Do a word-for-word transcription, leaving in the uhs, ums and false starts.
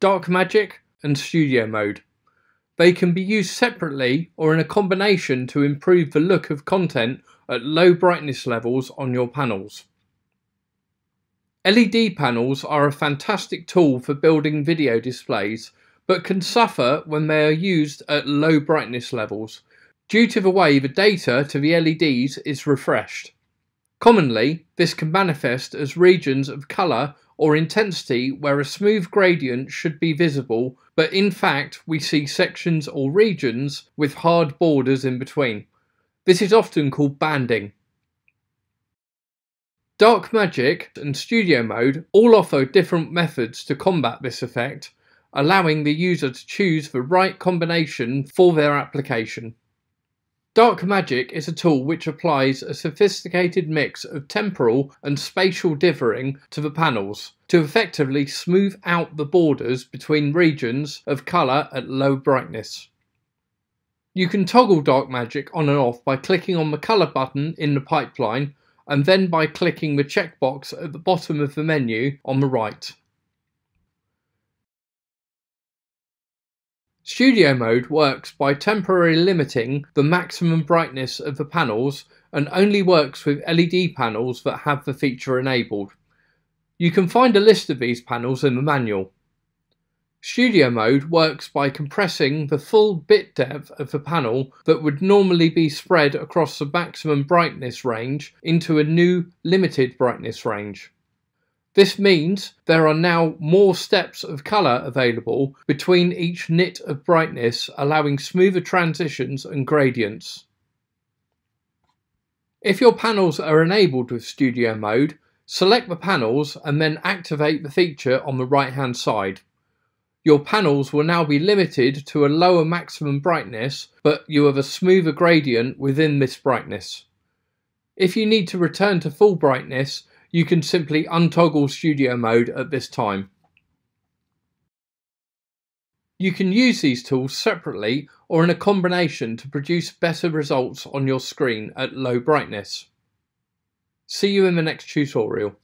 Dark Magic and Studio Mode. They can be used separately or in a combination to improve the look of content at low brightness levels on your panels. L E D panels are a fantastic tool for building video displays, but can suffer when they are used at low brightness levels due to the way the data to the L E Ds is refreshed. Commonly, this can manifest as regions of colour or intensity where a smooth gradient should be visible, but in fact we see sections or regions with hard borders in between. This is often called banding. Dark Magic and Studio Mode all offer different methods to combat this effect, allowing the user to choose the right combination for their application. Dark Magic is a tool which applies a sophisticated mix of temporal and spatial dithering to the panels to effectively smooth out the borders between regions of colour at low brightness. You can toggle Dark Magic on and off by clicking on the colour button in the pipeline and then by clicking the checkbox at the bottom of the menu on the right. Studio Mode works by temporarily limiting the maximum brightness of the panels and only works with L E D panels that have the feature enabled. You can find a list of these panels in the manual. Studio Mode works by compressing the full bit depth of the panel that would normally be spread across the maximum brightness range into a new limited brightness range. This means there are now more steps of colour available between each nit of brightness, allowing smoother transitions and gradients. If your panels are enabled with Studio Mode, select the panels and then activate the feature on the right hand side. Your panels will now be limited to a lower maximum brightness, but you have a smoother gradient within this brightness. If you need to return to full brightness, you can simply untoggle Studio Mode at this time. You can use these tools separately or in a combination to produce better results on your screen at low brightness. See you in the next tutorial.